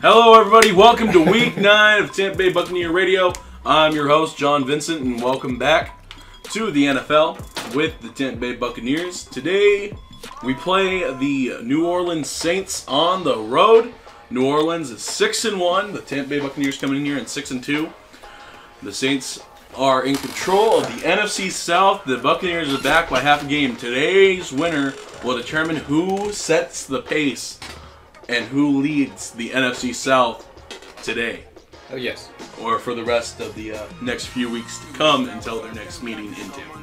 Hello everybody, welcome to week 9 of Tampa Bay Buccaneer Radio. I'm your host, John Vincent, and welcome back to the NFL with the Tampa Bay Buccaneers. Today, we play the New Orleans Saints on the road. New Orleans is 6-1. The Tampa Bay Buccaneers coming in here in 6-2. The Saints are in control of the NFC South. The Buccaneers are back by half a game. Today's winner will determine who sets the pace and who leads the NFC South today. Oh, yes. Or for the rest of the next few weeks to come until their next meeting in Tampa.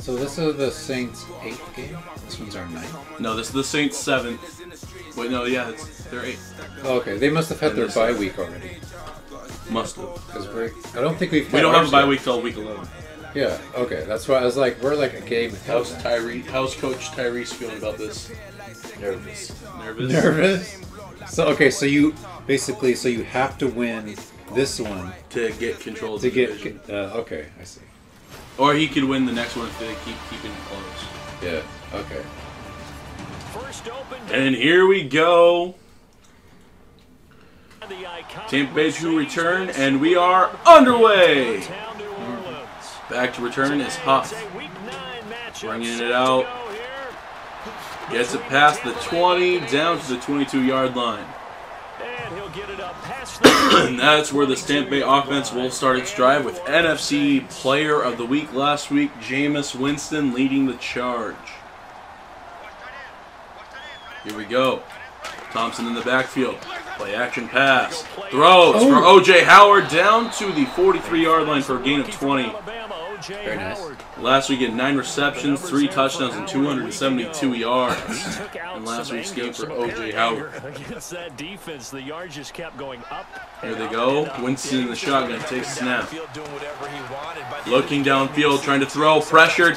So this is the Saints' 8th game? This one's our 9th? No, this is the Saints' 7th. Wait, no, yeah, it's their 8th. Oh, okay, they must have had their bye week already. Must have. Because I don't think we've... We don't have a bye week till week 11. Yeah, okay, that's why I was like, we're like a game. How's Coach Tyrese feeling about this? Nervous. So okay, so you basically you have to win this one to get control of the division. Okay, I see. Or he could win the next one if they keep keeping it close. Yeah. Okay. And here we go. Tampa Bay to return, and we are underway. Back to return is Huff, bringing it out. Gets it past the 20, down to the 22-yard line. And he'll get it up past the and that's where the Tampa Bay offense will start its drive with NFC Player of the Week last week, Jameis Winston leading the charge. Here we go. Thompson in the backfield. Play action pass. Throws for O.J. Howard down to the 43-yard line for a gain of 20. Very nice. Last week, he had 9 receptions, 3 touchdowns, and 272 yards. And last week's game for O.J. Howard. Here they go. Winston in the shotgun takes a snap. Looking downfield, trying to throw. Pressured.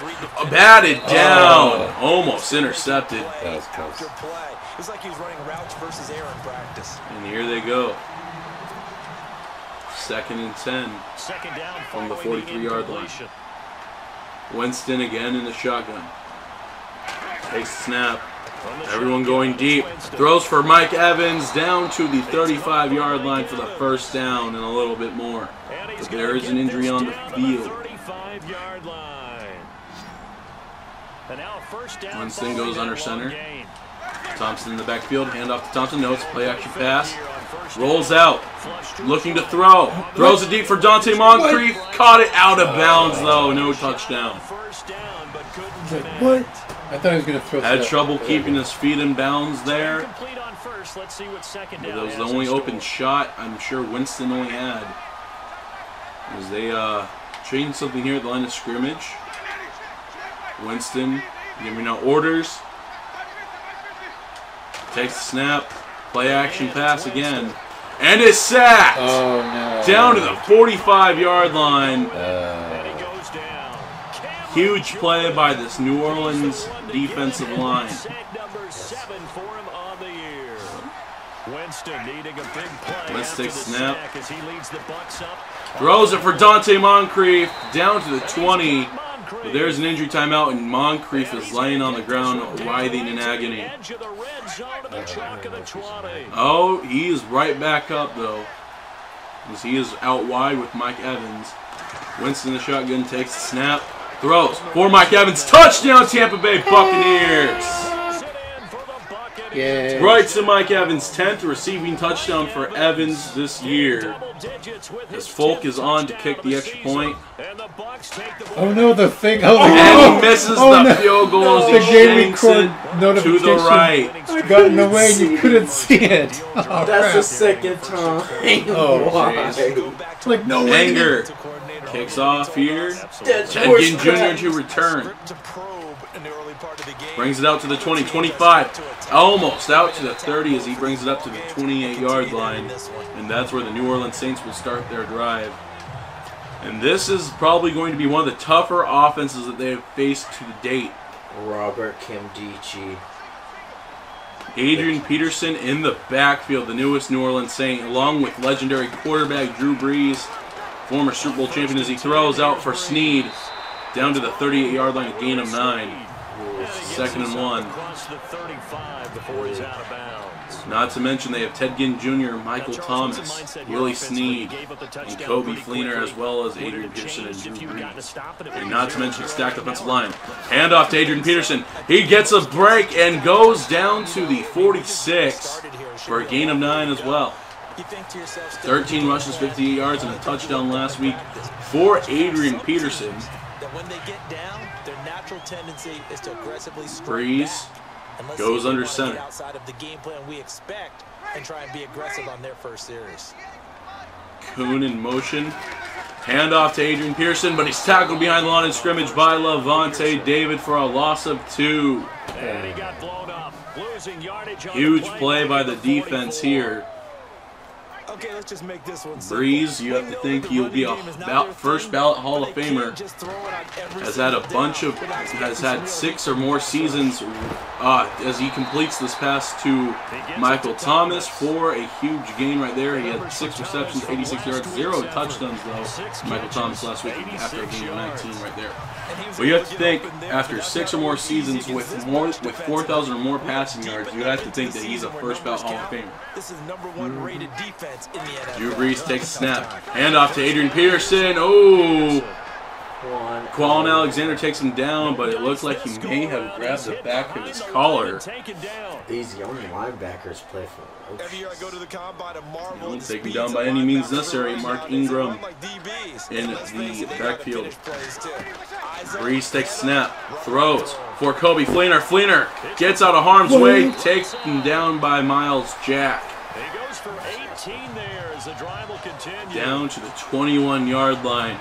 Batted down. Almost intercepted. That was close. It's like he was running routes versus air in practice. And here they go. 2nd and 10 from the 43-yard line. Winston again in the shotgun. Takes the snap. Everyone going deep. Throws for Mike Evans down to the 35-yard line for the first down and a little bit more. But there is an injury on the field. Winston goes under center. Thompson in the backfield. Hand off to Thompson. No, it's play action pass. Rolls out. Looking to throw. Throws it deep for Donte Moncrief. Caught it out of bounds, though. No touchdown. What? I thought he was going to throw. Had trouble keeping his feet in bounds there. But that was the only open shot I'm sure Winston only had. Because they changed something here at the line of scrimmage. Winston giving out orders. Takes the snap. Play action pass again. And it's sacked! Oh, no. Down to the 45-yard line. Huge play by this New Orleans defensive line. Let's take snap. Throws it for Donte Moncrief. Down to the 20. But there's an injury timeout, and Moncrief is laying on the ground, writhing in agony. Oh, he is right back up, though. Because he is out wide with Mike Evans. Winston, the shotgun, takes the snap. Throws for Mike Evans. Touchdown, Tampa Bay Buccaneers! Yay. Right to Mike Evans, 10th receiving touchdown for Evans this year. As Folk is on to kick the extra point. Oh no, the thing! Oh, and he misses the field goal as he shanks it to the right. I got in the way and you couldn't see it. Oh, that's the second time. Oh, why? Like no anger. Kicks off here. Ted Ginn Jr. to return. Brings it out to the 20, 25. Almost out to the 30 as he brings it up to the 28-yard line. And that's where the New Orleans Saints will start their drive. And this is probably going to be one of the tougher offenses that they have faced to date. Robert Kimdici. Adrian Peterson in the backfield, the newest New Orleans Saint, along with legendary quarterback Drew Brees. former Super Bowl champion, as he throws out for Snead down to the 38-yard line, a gain of 9. Second and 1. Not to mention they have Ted Ginn Jr., Michael Thomas, Willie Snead, and Coby Fleener, as well as Adrian Peterson and Drew Brees. And not to mention stacked offensive line. Handoff to Adrian Peterson. He gets a break and goes down to the 46 for a gain of 9 as well. 13 rushes, 58 yards, and a touchdown last week for Adrian Peterson. When they get down, their natural tendency is to aggressively strike back. Goes under center. Outside of the game plan we expect and try and be aggressive on their first series. Kuhn in motion. Handoff to Adrian Peterson, but he's tackled behind the line of scrimmage by Lavonte David for a loss of 2. And he got blown up. Losing yardage on huge play by the defense here. Okay, let's just make this one simple. Brees, you have to think you'll be a first ballot Hall of Famer. Has had a bunch of, has had 6 or more seasons as he completes this pass to Michael Thomas for a huge gain right there. He had 6 receptions, 86 yards, 0 touchdowns though. Michael Thomas last week after a gain of 19 right there. But you have to think after 6 or more seasons with 4,000 or more passing yards, you have to think that he's a first ballot Hall of Famer. This is #1 rated defense. Drew Brees takes a snap. Handoff to Adrian Peterson. Oh! Kwon Alexander takes him down, but it looks like he may have grabbed the back of his collar. These young linebackers play for the Oceans. Don't take him down by any means necessary. Mark Ingram in the backfield. Brees takes a snap. Throws for Coby Fleener. Fleener gets out of harm's way. Takes him down by Myles Jack. For 18 there as the drive will continue. Down to the 21-yard line.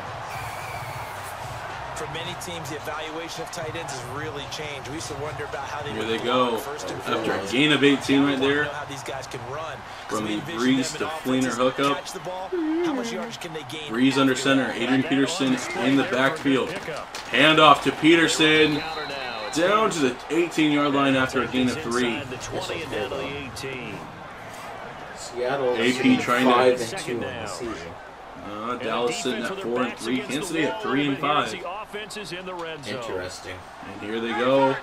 For many teams, the evaluation of tight ends has really changed. We used to wonder about how they Here they go after a gain of 18 right there. How these guys can run. From the Brees to Fleener hookup. How much yardage can they gain? Brees under center. Adrian Peterson in the backfield. Handoff to Peterson. Down to the 18-yard line after a gain of 3. Seattle AP trying to 5-2 on the season. Dallas sitting at 4-3. Kansas City at 3-5. Interesting. And here they go.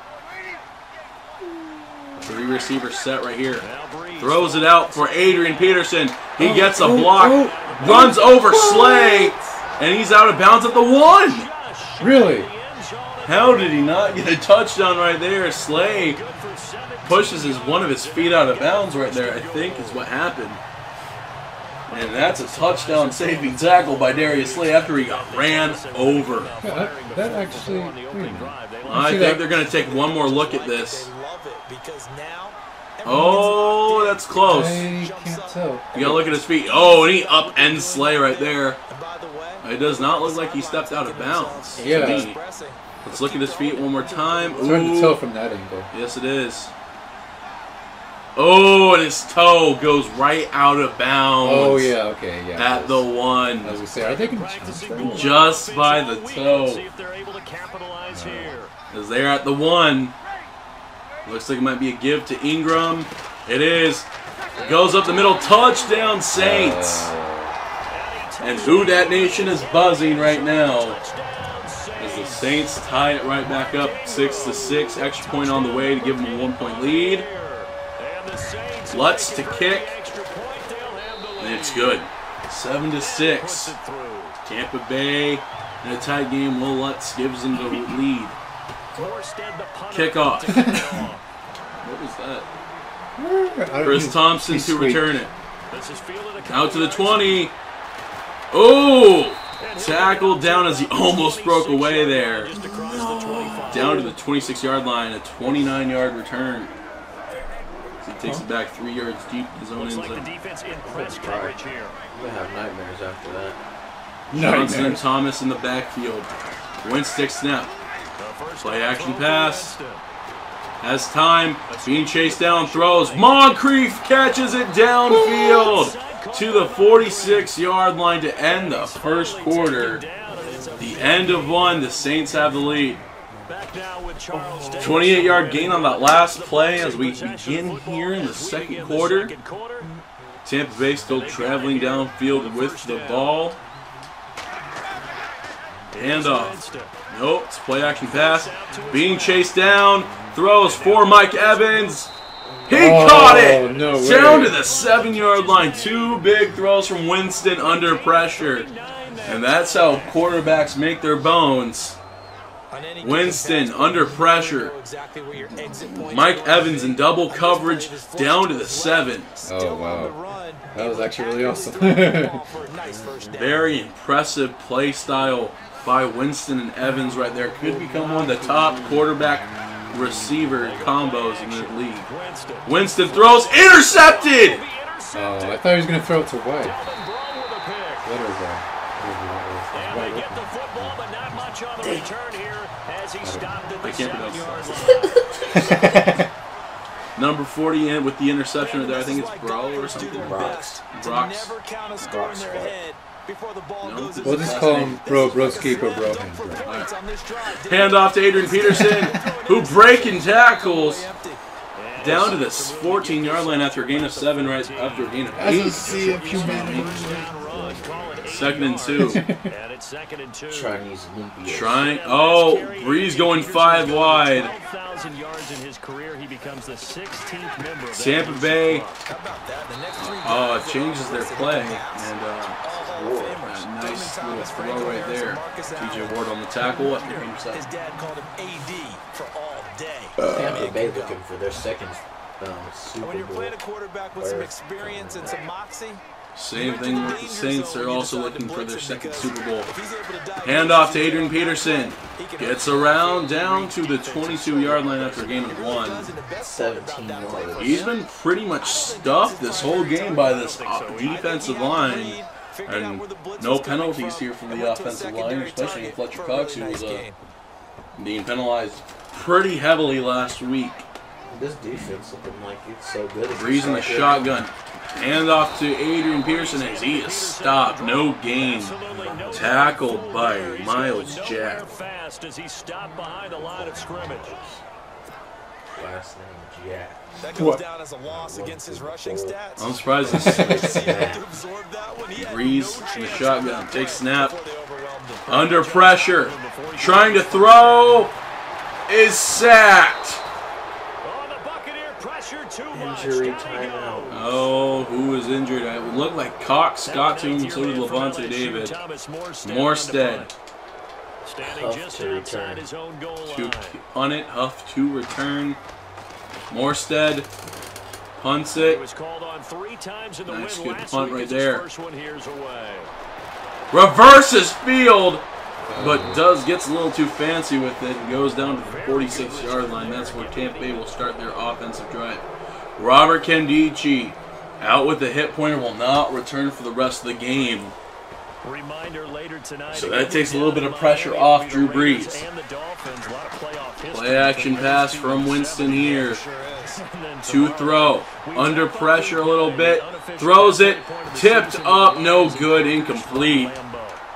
3 receiver set right here. Throws it out for Adrian Peterson. He gets a block. Runs over Slay. And he's out of bounds at the 1. Really? How did he not get a touchdown right there? Slay pushes one of his feet out of bounds right there, I think is what happened. And that's a touchdown saving tackle by Darius Slay after he got ran over. Yeah, that actually... I think they're going to take one more look at this. Oh, that's close. You got to look at his feet. Oh, and he upends Slay right there. It does not look like he stepped out of bounds. Yeah. Let's look at his feet one more time. It's hard to tell from that angle. Yes, it is. Oh, and his toe goes right out of bounds. Oh, yeah, okay, yeah. At the 1. I was going to say, are they going to just by the toe? Because they're at the 1. Looks like it might be a give to Ingram. It is. Goes up the middle. Touchdown, Saints. And who that nation is buzzing right now. Saints tie it right back up 6-6. Extra point on the way to give them a 1-point lead. Lutz to kick. And it's good. 7-6. Tampa Bay in a tight game. Will Lutz gives them the lead. Kickoff. What was that? Chris Thompson to return it. Out to the 20. Oh! Tackled down as he almost broke away there. No. Down to the 26-yard line, a 29-yard return. He takes it back 3 yards deep in his own end zone. We'll have nightmares after that. Johnson and Thomas in the backfield. Wentz takes snap. Play action pass. Has time. Being chased down, throws. Moncrief catches it downfield to the 46-yard line to end the first quarter. The end of 1, the Saints have the lead. 28-yard gain on that last play as we begin here in the second quarter. Tampa Bay still traveling downfield with the ball. Handoff. Nope, it's play action pass. Being chased down. Throws for Mike Evans. He caught it! No down way. To the 7-yard line. Two big throws from Winston under pressure. And that's how quarterbacks make their bones. Winston under pressure. Mike Evans in double coverage down to the 7. Oh, wow. That was actually really awesome. Very impressive play style by Winston and Evans right there. Could become one of the top quarterback receiver combos in the league. Winston throws. Intercepted! Oh, I thought he was going to throw it to White. What is that? I can't pronounce it. Number 40 in with the interception there. I think it's Bro or something. Brox. No, we'll just call him Bro Broski or Bro. Hand off to Adrian Peterson, who breaking tackles. Down to the 14-yard line after a gain of 7, right after a gain of 8. Second and 2. Trying. Oh, Brees going 5 wide. Tampa Bay. Oh, it changes their play. And a nice little throw right there. TJ Ward on the tackle. His dad called him AD for all day. Tampa Bay looking for their second Super Bowl. When you're playing a quarterback with some experience and some moxie. Same thing with the Saints. They're also looking for their second Super Bowl. Handoff to Adrian Peterson. Gets around down to the 22-yard line after a gain of 1. He's been pretty much stuffed this whole game by this defensive line. And no penalties here from the offensive line, especially Fletcher Cox, who was being penalized pretty heavily last week. This defense looking like it's so good. Brees in the shotgun. Hand off to Adrian Peterson as he is stopped. No gain. Tackled by Myles Jack. Last name Jack. That goes down as a loss against his rushing stats. I'm surprised this Brees in the shotgun. Take snap. Under pressure. Trying to throw. Is sacked. Injury timeout. Oh, who was injured? It would look like Cox got to him, so did Lavonte David. Morstead. Huff to return. Huff to return. Morstead punts it. Nice good punt right there. Reverses field, but gets a little too fancy with it and goes down to the 46-yard line. That's where Tampa Bay will start their offensive drive. Robert Kimdici out with the hit pointer, will not return for the rest of the game. So that takes a little bit of pressure off Drew Brees. Play action pass from Winston here. To throw. Under pressure a little bit. Throws it. Tipped up. No good. Incomplete.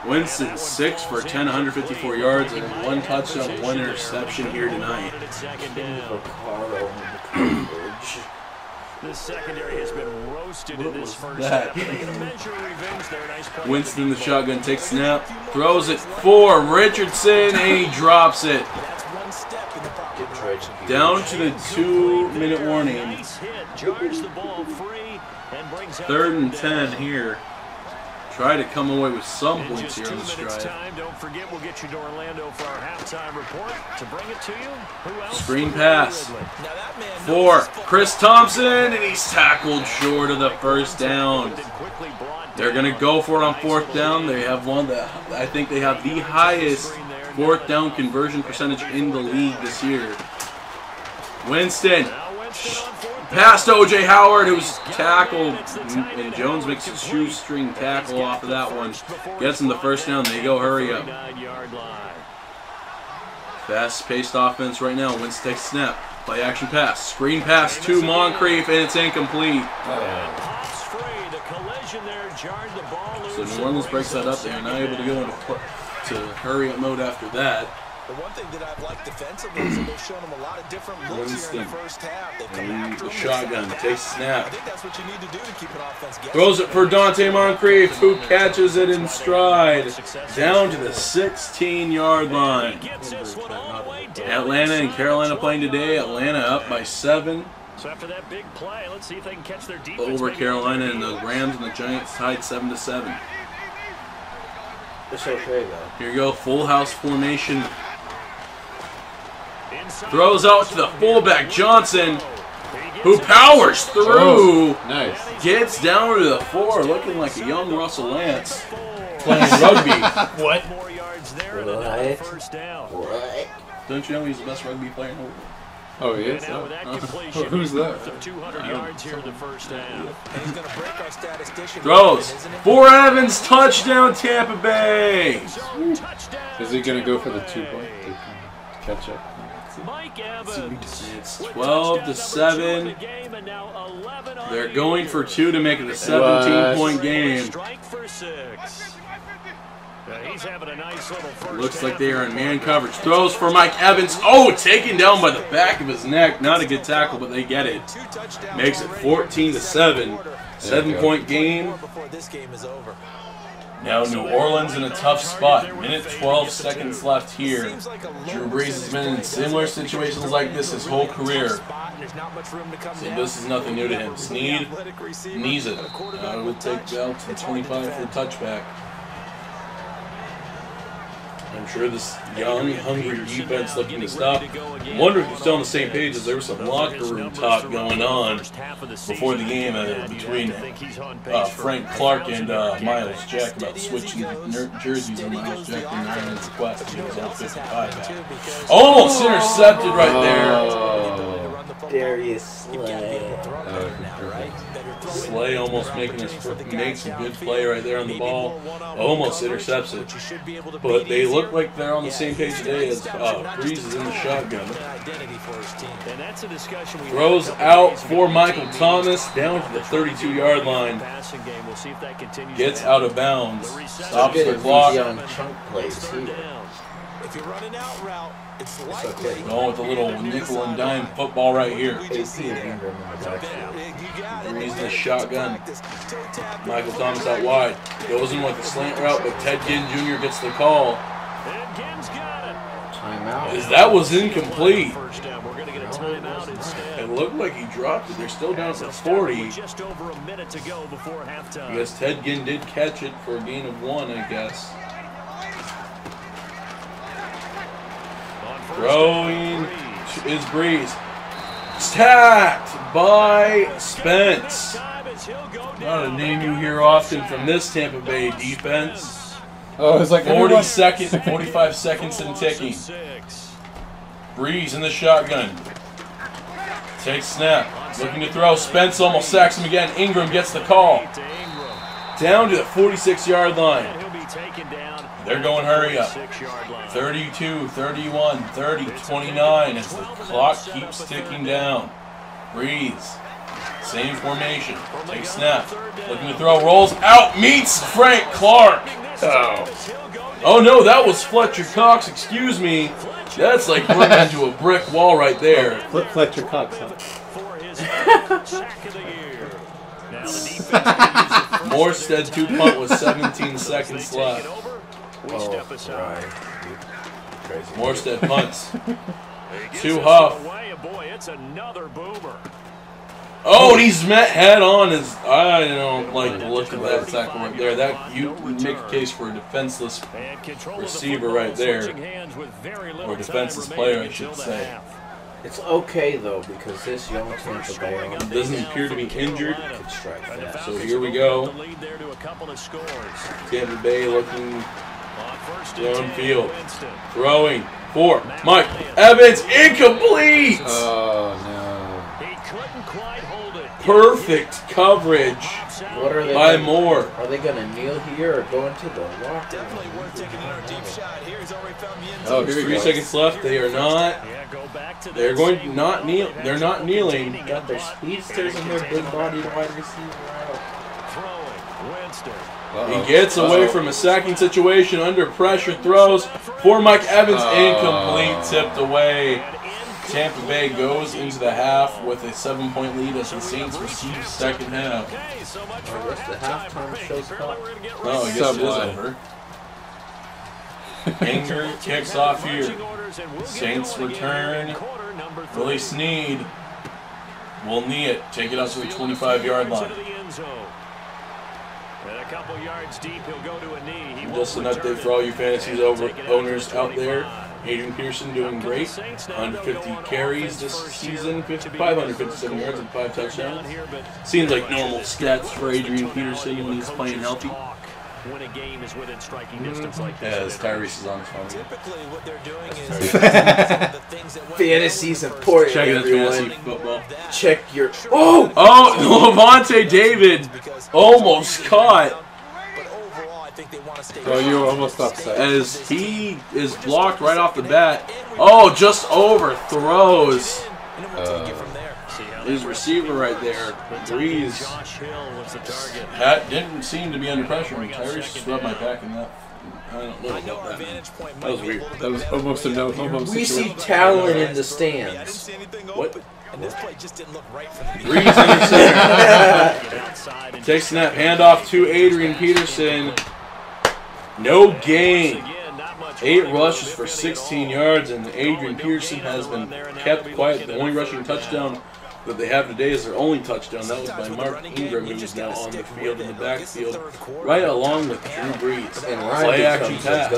Winston 6 for 10, 154 yards, and 1 touchdown, 1 interception here tonight. The secondary has been roasted in this first half. Winston in the shotgun takes snap, throws it for Richardson, and he drops it. Down to the 2-minute warning. 3rd and 10 here. Try to come away with some points here on this drive. Don't forget, we'll get you to Orlando for our halftime report to bring it to you. Who else? Screen pass for Chris Thompson, and he's tackled short of the first down. They're going to go for it on 4th down. They have one that I think they have the highest 4th down conversion percentage in the league this year. Winston. Past O.J. Howard, who's tackled, and Jones makes a shoestring tackle off of that one. Gets him the first down. They go hurry up. Fast-paced offense right now. Winston takes snap. Play action pass. Screen pass to Moncrief, and it's incomplete. So New Orleans breaks that up. They are not able to go into hurry up mode after that. The one thing that I've liked defensively is that they've shown him a lot of different looks here in the first half. They've come after him. Shotgun, takes snap. I think that's what you need to do to keep an offense guessing. Throws it for Donte Moncrief, who catches it in stride down to the 16-yard line. Atlanta and Carolina playing today. Atlanta up by 7. So after that big play, let's see if they can catch their defense. Over Carolina and the Rams and the Giants tied 7-7. It's okay though. Here you go, full house formation. Throws out to the fullback Johnson, who powers through. Nice. Gets down to the 4, looking like a young Russell Lance playing rugby. What? Right. Don't you know he's the best rugby player in the world? Oh, he is? Oh. Who's that? 200 yards here in the first half. He's going to break our statistician. Throws. For Evans, touchdown, Tampa Bay. Is he going to go for the 2-point? Catch up. Mike Evans. It's 12-7. They're going for 2 to make it a 17-point game. Strike for 6. He's having a nice little first. Looks like they are in man coverage. Throws for Mike Evans. Oh, taken down by the back of his neck. Not a good tackle, but they get it. Makes it 14-7. 7-point game. Now New Orleans in a tough spot. Minute 12 seconds left here. Drew Brees has been in similar situations like this his whole career. So this is nothing new to him. Snead knees it. Now it would take Bell to 25 for the touchback. I'm sure this young, hungry defense looking to stop. I wonder if they're still on the same page, as there was some locker room talk going on before the game between Frank Clark and Myles Jack about switching jerseys on Myles Jack and Ryan's quest. He was on 55. Almost intercepted right there. Darius Slay. Slay almost makes a good play right there on the ball. Almost intercepts it. But they look like they're on the same page today as Brees is in the shotgun. Throws out for Michael Thomas down to the 32-yard line. Gets out of bounds. Stops the clock. If you're running out route, it's likely. Going with a little nickel and dime football right here. Brees in the shotgun. Michael Thomas out wide. Goes in with the slant route, but Ted Ginn Jr. gets the call. That was incomplete. It looked like he dropped it. They're still down to 40. Yes, Ted Ginn did catch it for a gain of 1, I guess. Throwing is Brees. Stacked by Spence. Not a name you hear often from this Tampa Bay defense. Oh, it's like 45 seconds and ticking. Brees in the shotgun. Takes snap. Looking to throw. Spence almost sacks him again. Ingram gets the call. Down to the 46-yard line. They're going hurry up. 32, 31, 30, 29 as the clock keeps ticking down. Brees, same formation. Takes snap. Looking to throw. Rolls out. Meets Frank Clark. Oh no, that was Fletcher Cox. Excuse me. That's like running into a brick wall right there. Fletcher Cox, huh? Morstead 2-punt with 17 seconds left. Morstead punts. To Huff. Oh, and he's met head on. I don't like the look of that tackle right there. That you make a case for a defenseless receiver right there, or defenseless player, I should say. It's okay though, because this young Tampa Bay doesn't appear to be injured. So here we go. Tampa Bay looking. Downfield, throwing for Mike Evans, incomplete! Oh, no. He couldn't quite hold it. Perfect coverage by Moore. Are they going to kneel here or go into the lock? Definitely worth taking another deep shot. Here he's already found the end zone. Oh, 3 seconds left. They are not. They're going to not kneel. They're not kneeling. They got their speedsters and their big body wide receiver out. Throwing Winston. He gets away from a sacking situation under pressure, throws for Mike Evans, incomplete, tipped away. Tampa Bay goes into the half with a 7-point lead as the Saints receive second half. What's the halftime show called? Oh, I guess it is over. Anger kicks off here. Saints return. Willie Snead will knee it. Take it out to the 25-yard line. And a couple yards deep, he'll go to a knee. Just an update for all you fantasy owners out there. Adrian Peterson doing great. 150 carries this season, 557 yards and 5 touchdowns. Seems like normal stats for Adrian Peterson when he's playing healthy. When a game is within striking distance like this. Yeah, Tyrese is on his phone. Typically what they're doing is fantasy support. Check fantasy football. Check your Lavonte David almost caught. So you were almost upset. As he is blocked right off the bat. Oh, just overthrows. His receiver right there, Brees, that didn't seem to be under pressure. Tyrese just rubbed my back in that. I don't know about that. That was weird. That was almost a no-homo situation. We see talent in the stands. What? Brees intercepted. Takes snap, handoff to Adrian Peterson. No gain. 8 rushes for 16 yards, and Adrian Peterson has been kept quiet. The only rushing touchdown that they have today is their only touchdown. That was by Mark Ingram, who is now on the field in the backfield, right along with Drew Brees. And play action pass.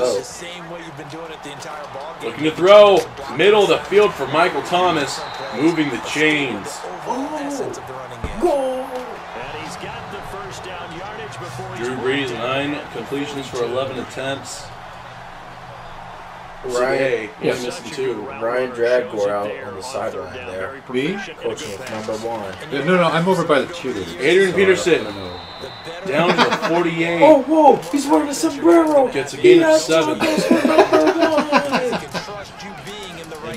Looking to throw, middle of the field for Michael Thomas, moving the chains. Drew Brees, 9 completions for 11 attempts. Ryan, Ryan Dragor out on the sideline there. Me? Coaching number 1. Yeah, no, I'm over by the tutors. Adrian Peterson down to the 48. Oh, whoa, he's wearing a sombrero. Gets a gain of 7.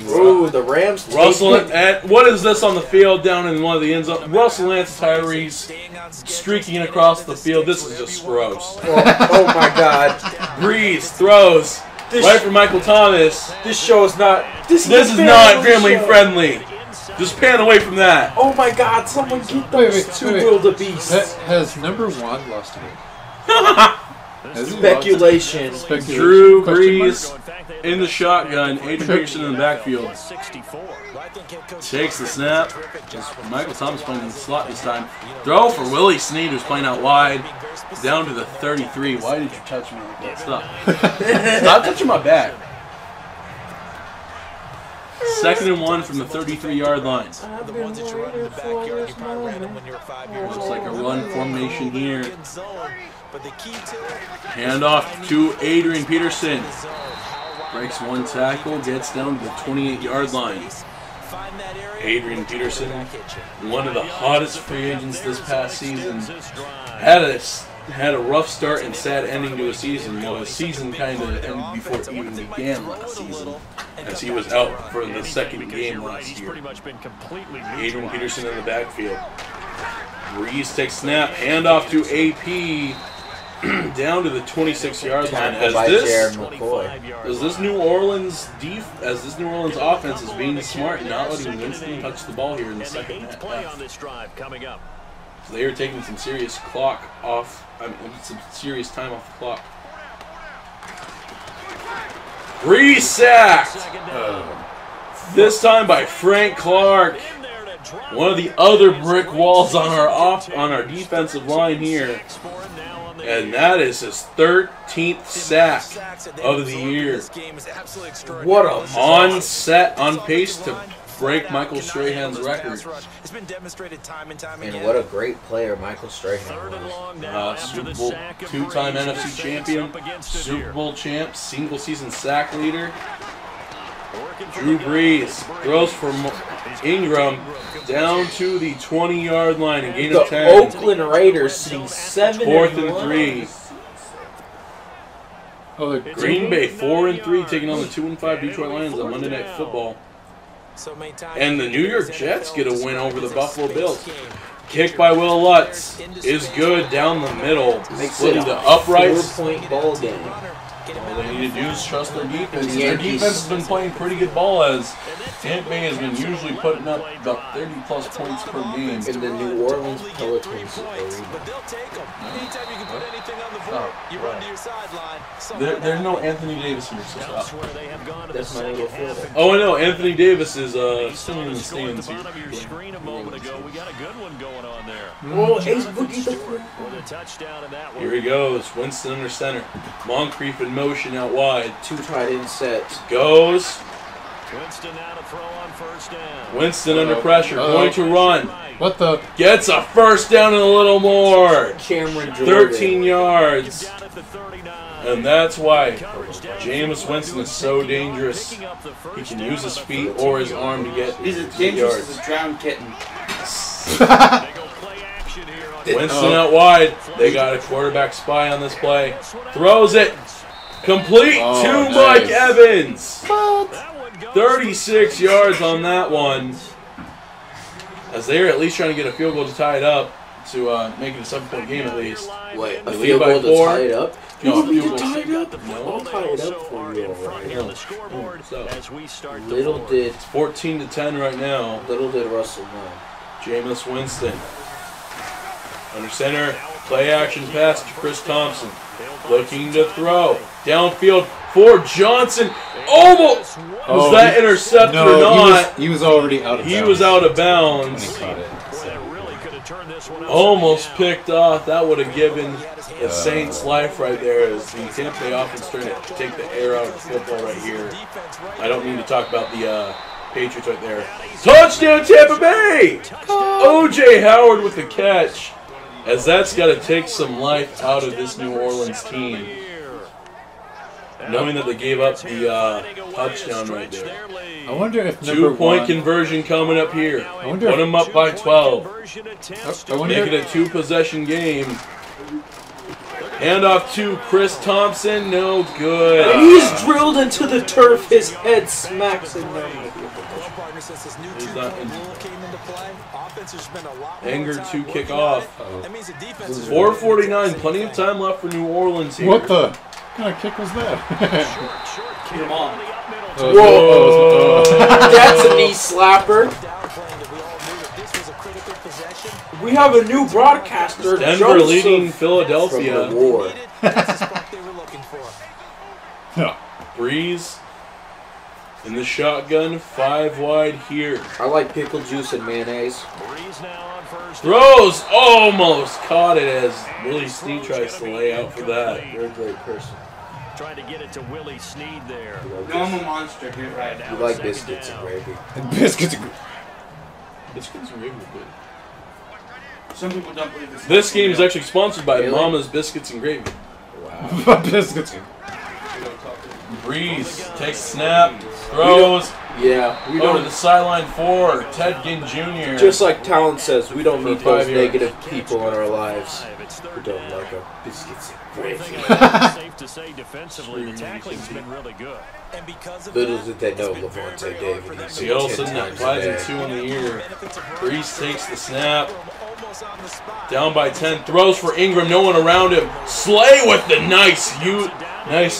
Ooh, the Rams. What is this on the field down in one of the end zones? Russell Lance, Tyrese streaking across the field. This is just gross. Oh my God. Breeze throws. Right for Michael Thomas. This show is not. This is not family friendly. Just pan away from that. Oh my God! Someone get those two little beasts. Has number 1 lost a game? Speculation. Drew Brees in the shotgun. Adrian Peterson in the backfield. Takes the snap. Michael Thomas playing in the slot this time. Throw for Willie Snead, who's playing out wide. Down to the 33. Why did you touch me like that? Stop. Stop touching my back. 2nd and 1 from the 33-yard line. Looks like a run formation here. Hand off to Adrian Peterson. Breaks 1 tackle, gets down to the 28-yard line. Adrian Peterson, one of the hottest free agents this past season, had a rough start and sad ending to a season. Well, his season kind of ended before it even began last season, as he was out for the 2nd game last year. Adrian Peterson in the backfield. Brees takes snap, handoff to AP. Down to the 26-yard line. As this New Orleans offense is being smart and not letting Winston touch the ball here in the second half. So they are taking some serious time off the clock. Re-sacked. This time by Frank Clark. One of the other brick walls on our our defensive line here. And that is his 13th sack of the year. What a on pace to break Michael Strahan's record. And what a great player Michael Strahan was. Super Bowl 2-time NFC champion, Super Bowl champ, single-season sack leader. Drew Brees throws for Ingram down to the 20-yard line and gain of 10. The Oakland Raiders sitting 7-1. 4th and 3. Oh, Green Bay 4-3 taking on the 2-5 Detroit Lions on Monday Night Football. And the New York Jets get a win over the Buffalo Bills. Kick by Will Lutz is good down the middle. Split into uprights. 4-point ball game. All they need to do is trust their defense. Their defense has been playing pretty good ball as Tampa Bay has been usually putting up about 30-plus points per game. And the New Orleans Pelicans are There's no Anthony Davis here. So that's my little foot. Oh, I know. Anthony Davis is still in the stands here. Well, here he goes. Winston under center. Moncrief in motion out wide. Two tight end sets. Goes. Winston out of throw on first down. Winston under pressure. Going to run. What the? Gets a first down and a little more. Cameron Jordan. 13 yards. And that's why Jameis Winston is so dangerous. He can use his feet or his arm to get yards. He's a drowned kitten. Winston out wide. They got a quarterback spy on this play. Throws it. Complete to Mike Evans. 36 yards on that one. As they're at least trying to get a field goal to tie it up to make it a 7-point game at least. Wait, a field goal to tie it up? No, you want me to tie it up? No, I'll tie it up for you right now. So, little did... 14-10 right now. Little did Russell know. Jameis Winston. Under center, play action pass to Chris Thompson. Looking to throw. Downfield for Johnson. Almost! Was that intercepted or not? He was already out of bounds. He was out of bounds. Almost picked off. That would have given the Saints life right there. As the Tampa Bay offense trying to take the air out of football right here. I don't mean to talk about the Patriots right there. Touchdown Tampa Bay! O.J. Howard with the catch. As that's got to take some life out of this New Orleans team. Knowing that they gave up the touchdown right there. I wonder if 2-point conversion coming up here. Put them up by 12. Make it a 2-possession game. Hand off to Chris Thompson. No good. And he's drilled into the turf. His head smacks in there. He's not in. Anger to kick off. 4:49. Plenty of time left for New Orleans here. What the? What kind of kick was that? Come on. Whoa. That's a knee slapper. We have a new broadcaster. Denver leading Philadelphia. Breeze in the shotgun, 5 wide here. I like pickle juice and mayonnaise. Throws almost caught it as Willie Snead tries to lay out for that. You're a great person. Trying to get it to Willie Snead there. No, I'm a monster here right now. You like biscuits and gravy. Biscuits and gravy. Biscuits and gravy are good. Some people don't believe this. This game is actually sponsored by Mama's Biscuits and Gravy. Wow. Biscuits and gravy. Breeze takes snap, throws. We over the sideline for Ted Ginn Jr. Just like Talon says, we don't need those negative people in our lives. We don't like our biscuits and gravy. Safe to say defensively, the tackling's been really good. And because of little did they know Lavonte David. He also applies a 2 on the ear. Breeze takes the snap. Down by 10. Throws for Ingram. No one around him. Slay with the nice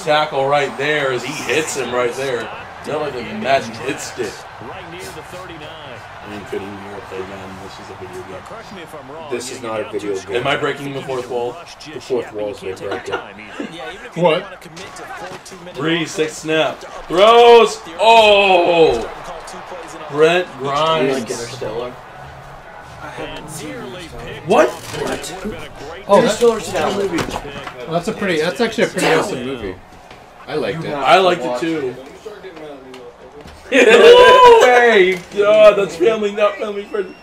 tackle right there as he hits him right there. Not like a magic hit stick. Right near the 39. I mean, couldn't hear a playground. This is a video game. This is not a video game. Am I breaking the fourth wall? The fourth wall is going to break it. What? Breeze, 6 snap. Throws! Oh! Brent Grimes. What? Oh, that's a pretty. That's actually a pretty awesome movie. I liked it. I liked it too. No way! Oh, that's family, not family friend.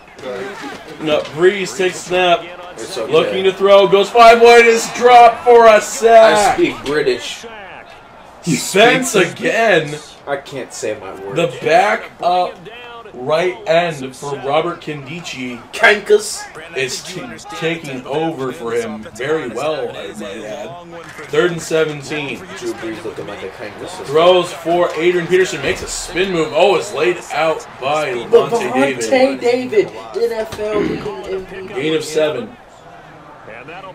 No, Breeze takes snap. Okay. Looking to throw, goes 5 wide, is dropped for a sack. I speak British. Spence again. I can't say my word. The back up right end for Robert Kimdici. Kankas is taking over for him very well, I might add. 3rd and 17. Drew Brees looking like a Kankas. Throws for Adrian Peterson, makes a spin move. Oh, it's laid out by Lavonte David. Lavonte David, NFL MVP. Gain of 7.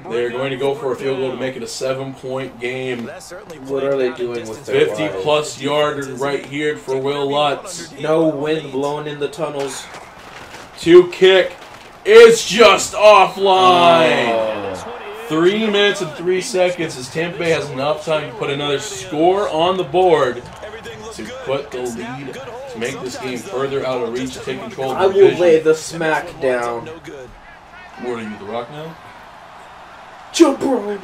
They're going to go for a field goal to make it a 7-point game. What are they doing with their 50-plus yard right here for Will Lutz. No wind blowing in the tunnels. 2 kick. It's just offline. 3 minutes and 3 seconds as Tampa Bay has enough time to put another score on the board to put the lead, to make this game further out of reach, to take control of the division. I will lay the smack down. What are you, The Rock now? Jabroni.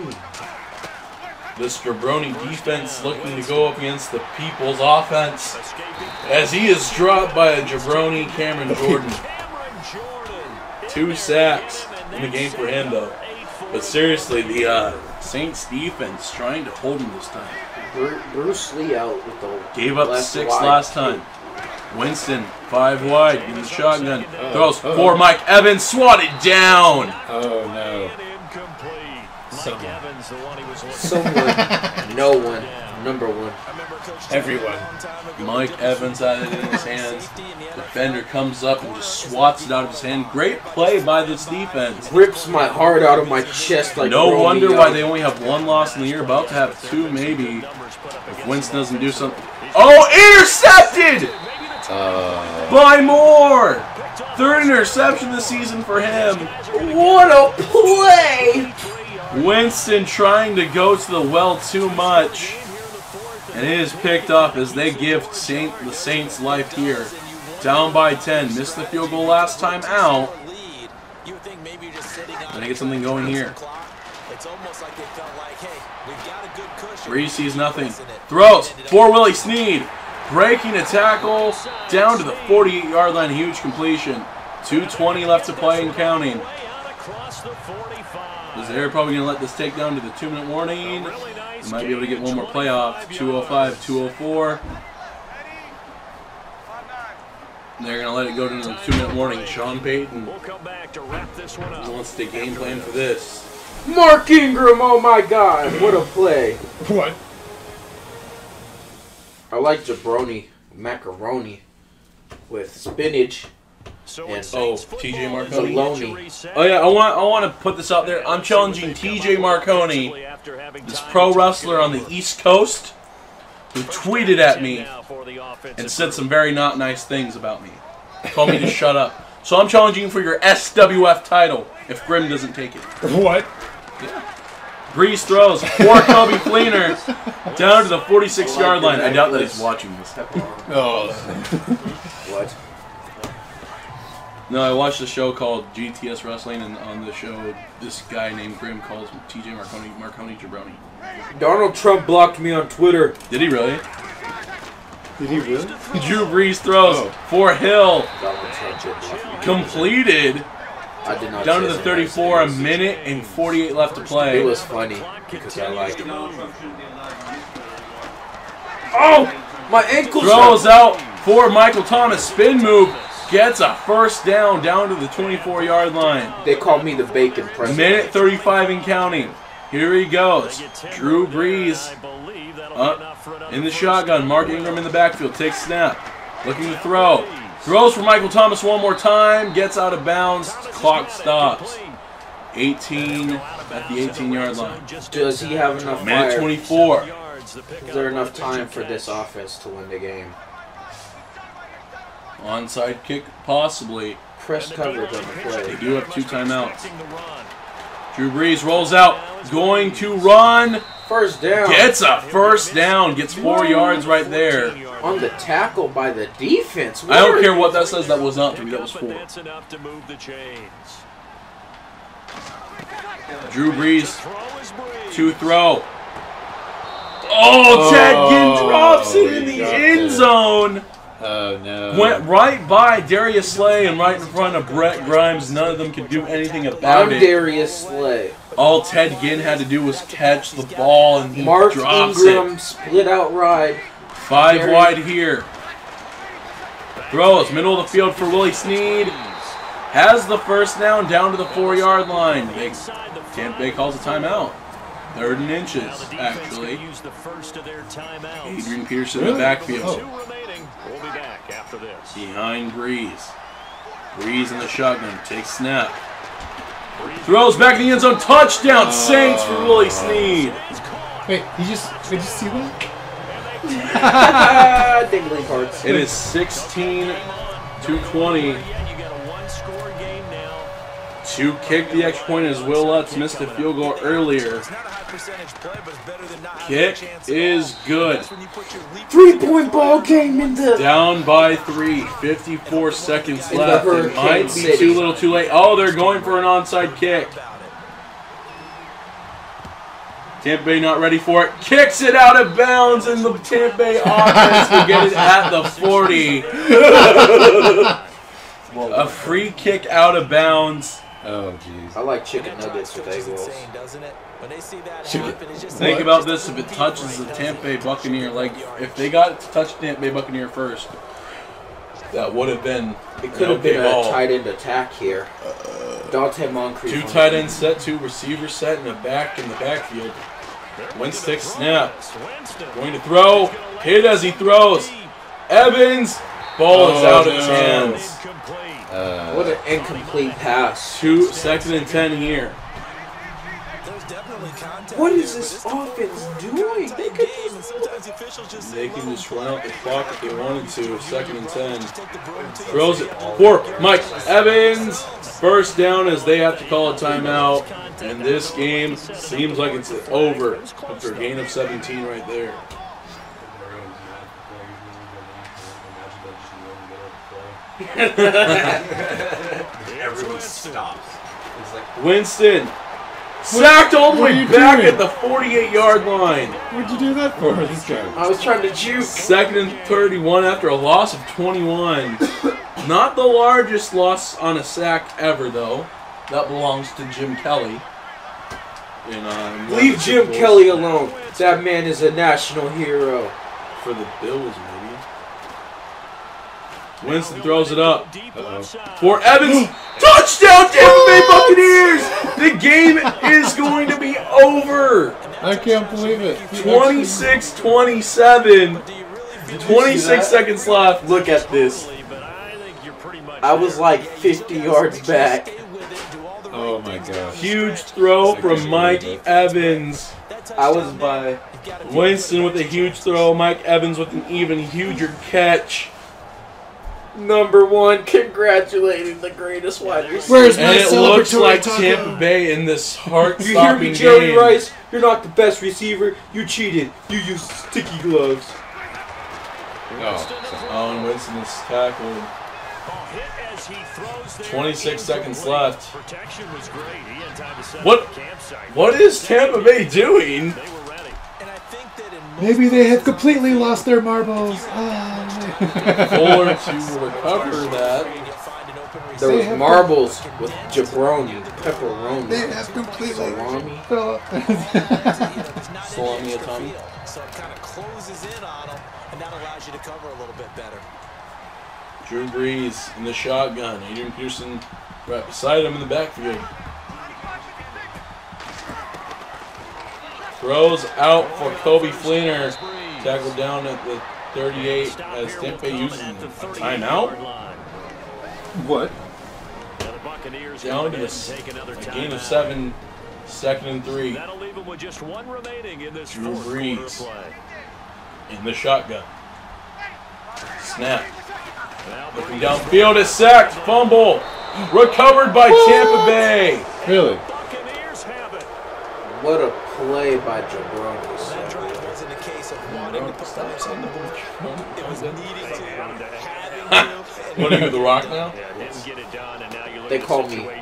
This Jabroni defense looking to go up against the People's offense as he is dropped by a Jabroni Cameron Jordan. 2 sacks in the game for him, though. But seriously, the Saints defense trying to hold him this time. Bruce Lee out with the gave up 6 last time. Winston, 5 wide in the shotgun. Throws for Mike Evans, swatted down. Oh, no. Someone, no one, number one, everyone. Mike Evans had it in his hands. Defender comes up and just swats it out of his hand. Great play by this defense. Rips my heart out of my chest. Like no wonder why they only have 1 loss in the year. About to have 2 maybe if Winston doesn't do something. Oh, intercepted by Moore. 3rd interception this season for him. What a play! Winston trying to go to the well too much, and it is picked up as they give the Saints life here. Down by 10, missed the field goal last time out. Can they get something going here? Bree sees nothing. Throws for Willie Snead, breaking a tackle down to the 48-yard line. Huge completion. 2:20 left to play and counting. They're probably going to let this take down to the 2-minute warning. They might be able to get one more play off. 2:05, 2:04. They're going to let it go to the 2-minute warning. Sean Payton wants the game plan for this. Mark Ingram, oh my God, what a play. What? I like jabroni macaroni with spinach. And TJ Marconi. Oh yeah, I want to put this out there. I'm challenging TJ Marconi, this pro wrestler on the East Coast, who tweeted at me and said some very not nice things about me. Told me to shut up. So I'm challenging you for your SWF title if Grimm doesn't take it. What? Yeah. Brees throws for Coby Fleener down to the 46-yard line. I doubt that he's watching this. Oh. What? No, I watched a show called GTS Wrestling, and on the show, this guy named Grimm calls TJ Marconi, Jabroni. Donald Trump blocked me on Twitter. Did he really? Did he really? Drew Brees throws for Hill. Completed. I did not. Down to the 34, a minute and 48 left to play. It was funny because I liked it. Oh, my ankle throws out for Michael Thomas. Spin move. Gets a 1st down, down to the 24-yard line. They call me the bacon president. Minute 35 and counting. Here he goes. Drew Brees up in the shotgun. Mark Ingram in the backfield. Takes snap. Looking to throw. Throws for Michael Thomas one more time. Gets out of bounds. Clock stops. 18 at the 18-yard line. Does he have enough fire? Minute 24. Is there enough time for this offense to win the game? Onside kick, possibly. Press coverage on the play. They do have 2 timeouts. Drew Brees rolls out, going to run. 1st down. Gets a 1st down. Gets 4 yards right there. On the tackle by the defense. I don't care what that says. That was not 3. That was 4. Drew Brees to throw. Oh, Ted Ginn drops it in the end zone. Oh, no. Went right by Darius Slay and right in front of Brent Grimes. None of them could do anything about it. Darius Slay. All Ted Ginn had to do was catch the ball, and he drops it. Mark Ingram split out right. 5 wide here. Throws middle of the field for Willie Snead. Has the first down, down to the 4-yard line. Tampa Bay calls a timeout. 3rd and inches, actually. Adrian Peterson in the backfield. Behind Brees. Brees in the shotgun. Takes snap. Throws back in the end zone. Touchdown Saints for Willie Snead. Wait, did you see that? Dangling cards. It is 16-20. To kick the extra point as Will Lutz missed a field goal earlier. Kick is good. 3-point ball game in the... Down by 3. 54 seconds left. It might be too little too late. Oh, they're going for an onside kick. Tampa Bay not ready for it. Kicks it out of bounds, and the Tampa Bay offense will get it at the 40. A free kick out of bounds. Oh, jeez. I like chicken nuggets with egg rolls. Think about this if it touches the Tampa Bay Buccaneer. Like, if they got to touch Tampa Bay Buccaneer first, that would have been... It could have been a tight end attack here. Donte Moncrief. 2 tight ends set, 2 receivers set, and a back in the backfield. Winston snaps. Going to throw. Hit as he throws. Evans. Ball is out of hands. What an incomplete pass. 2nd and 10 here. What is this offense doing? They could just... They can just run out the clock if they wanted to. 2nd and 10. Throws it for Mike Evans. First down as they have to call a timeout. And this game seems like it's over after a gain of 17 right there. Everyone stops. It's like Winston sacked all the way back at the 48-yard line. What'd you do that for, this guy? I was trying to juke. 2nd and 31 after a loss of 21. Not the largest loss on a sack ever, though. That belongs to Jim Kelly. And leave Jim Kelly alone. That man is a national hero for the Bills. Winston throws it up for Evans. Touchdown, Tampa Bay Buccaneers! The game is going to be over. I can't believe it. 26-27. 26 seconds left. Look at this. I was like 50 yards back. Oh, my gosh. Huge throw from Mike Evans. I was by Winston with a huge throw. Mike Evans with an even huger catch. #1, congratulating the greatest wide receiver. Where's my celebratory? And it looks like Tampa Bay in this heart-stopping game. You hear me, Jerry Rice? You're not the best receiver. You cheated. You used sticky gloves. Oh, Owen Winston is tackled. 26 seconds left. What is Tampa Bay doing? Maybe they have completely lost their marbles. Fuller to recover that. There was marbles with jabroni, pepperoni. They have completely salami. Salami atomic. So it kind of closes in on them, and that allows you to cover a little bit better. Drew Brees in the shotgun. Adrian Peterson right beside him in the backfield. Throws out for Coby Fleener. Tackled down at the 38 as Tampa Bay uses a timeout. What? Down to a gain of 7, 2nd and 3. Drew Brees in the shotgun. Snap. Looking downfield is sacked. Fumble. Recovered by Tampa Bay. Really? What a play by Jabronis. That drive was in the case of wanting to put stops on the board. It was needed to. What do you do, The Rock now? They call me Wayne.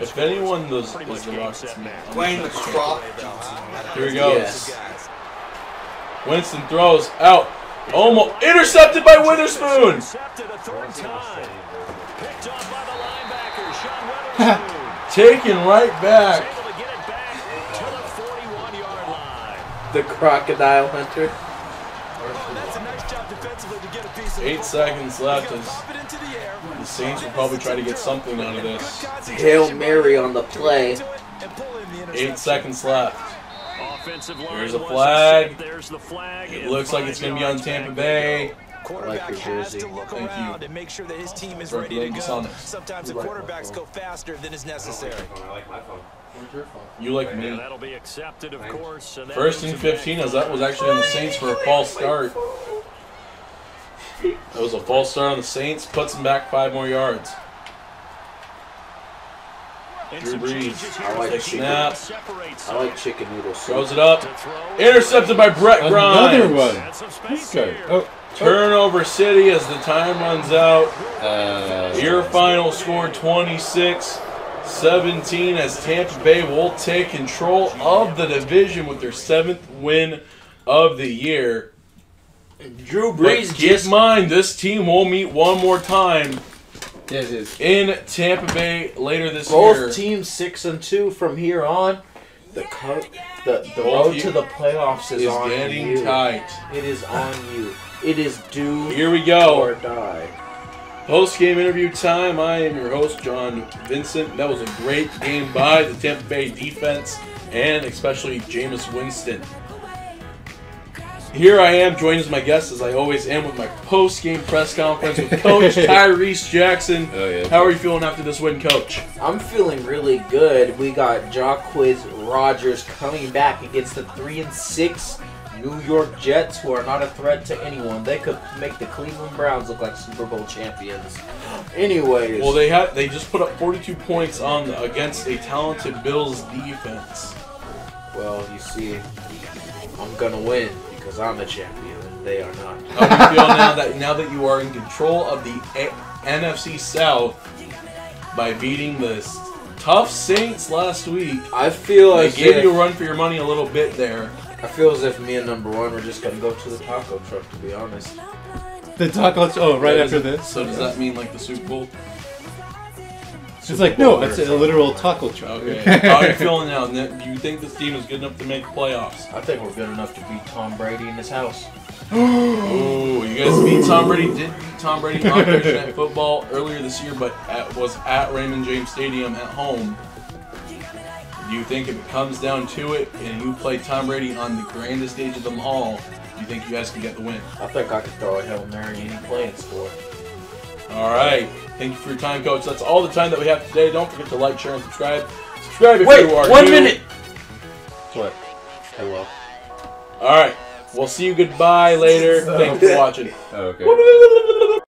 If anyone does The Rock, it's me. Wayne the Crop. Here he goes. Yes. Winston throws out. Almost intercepted by Witherspoon. Taken right back. The crocodile hunter. Oh, that's a nice job to offensively to get a piece of 8 seconds left. The Saints will probably try to get something out of this. Hail Mary on the play. 8 seconds left. There's a flag. It looks like it's going to be on Tampa Bay. Quarterback has to look around and make sure that his team is ready to go. Sometimes the quarterbacks go faster than is necessary. You like me. That'll be accepted, of course. First and 15, as that was actually on the Saints for a false start. That was a false start on the Saints. Puts them back 5 more yards. Drew Brees. I like chicken noodles. Throws it up. Intercepted by Brent Grimes. Another one. Let's go. Oh. Turnover city as the time runs out. Your final score 26-17 as Tampa Bay will take control of the division with their 7th win of the year. Drew Brees, but keep in mind, this team will meet one more time in Tampa Bay later this year. Both teams 6-2 from here on. The road to the playoffs is on you. It's getting tight. It is on you. It is do Here we go. Or die. Post-game interview time. I am your host, John Vincent. That was a great game by the Tampa Bay defense and especially Jameis Winston. Here I am, joined as my guest, as I always am, with my post-game press conference with Coach Tyrese Jackson. Oh, yeah. How are you feeling after this win, Coach? I'm feeling really good. We got Jaquizz Rodgers coming back against the 3-6 New York Jets, who are not a threat to anyone. They could make the Cleveland Browns look like Super Bowl champions. Anyways. Well, they just put up 42 points on against a talented Bills defense. Well, you see, I'm going to win. Because I'm a champion, and they are not. How do you feel now that you are in control of the NFC South by beating the tough Saints last week? I feel like they gave you a run for your money a little bit there. I feel as if me and number one were just gonna go to the taco truck, to be honest. The taco truck? Oh, right after this. So does that mean like the Super Bowl? It's like, no, it's a literal taco truck. Okay. How are you feeling now? Do you think this team is good enough to make the playoffs? I think we're good enough to beat Tom Brady in his house. Oh, you guys beat Tom Brady. Did beat Tom Brady on Thursday Night Football earlier this year, but was at Raymond James Stadium at home. Do you think if it comes down to it and you play Tom Brady on the grandest stage of them all, do you think you guys can get the win? I think I could throw a Hail Mary and any play and score. All right. Thank you for your time, Coach. That's all the time that we have today. Don't forget to like, share, and subscribe. Subscribe if you are new. Wait, 1 minute. What? Hello. All right. We'll see you goodbye later. Thanks for watching. Oh, okay.